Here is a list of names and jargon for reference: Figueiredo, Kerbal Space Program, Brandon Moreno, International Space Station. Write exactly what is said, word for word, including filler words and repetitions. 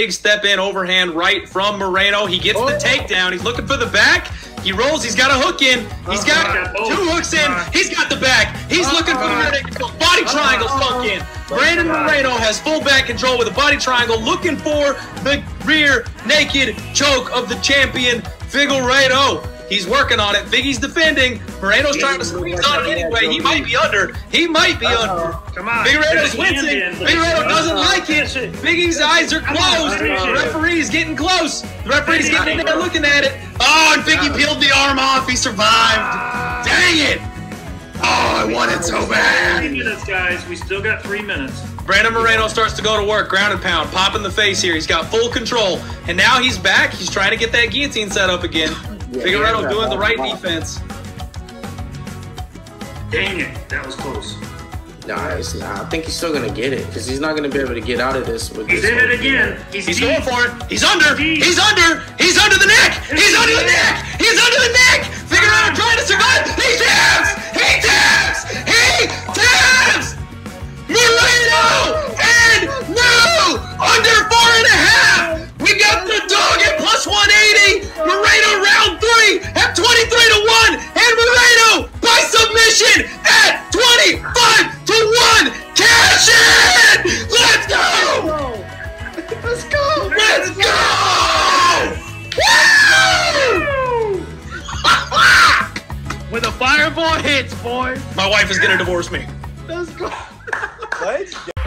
Big step in, overhand right from Moreno. He gets oh. the takedown. He's looking for the back. He rolls. He's got a hook in. He's got uh, two hooks in. Uh, he's got the back. He's uh, looking for the rear naked choke. Body triangle sunk in. Brandon Moreno has full back control with a body triangle, looking for the rear naked choke of the champion, Figueiredo. He's working on it. Figgy's defending. Moreno's trying to squeeze on it anyway. He might be under. He might be under. Come on. Figueiredo's wincing. Figueiredo doesn't like it. Figgy's eyes are closed. The referee's getting close. The referee's getting in there looking at it. Oh, and Figgy peeled the arm off. He survived. Dang it. Oh, I want it so bad. Three minutes, guys. We still got three minutes. Brandon Moreno starts to go to work, ground and pound, pop in the face here. He's got full control. And now he's back. He's trying to get that guillotine set up again. Yeah, Figueiredo yeah, doing the right wow. defense. Dang it, that was close. Nah, it's not. I think he's still gonna get it because he's not gonna be able to get out of this. With he's this in it again. He's, he's going for it. He's under. Deep. He's under. He's under the neck. He's under the neck. He's under the neck. Figueiredo trying to survive. He taps. He taps. He taps. Moreno and no under four and a half. We got the dog at plus one eighty. Moreno round three at twenty three to one, and Moreno by submission at twenty five to one. Cash in! Let's go! Let's go! Let's go! Woo! When the fireball hits, boy. My wife is gonna divorce me. Let's go! What?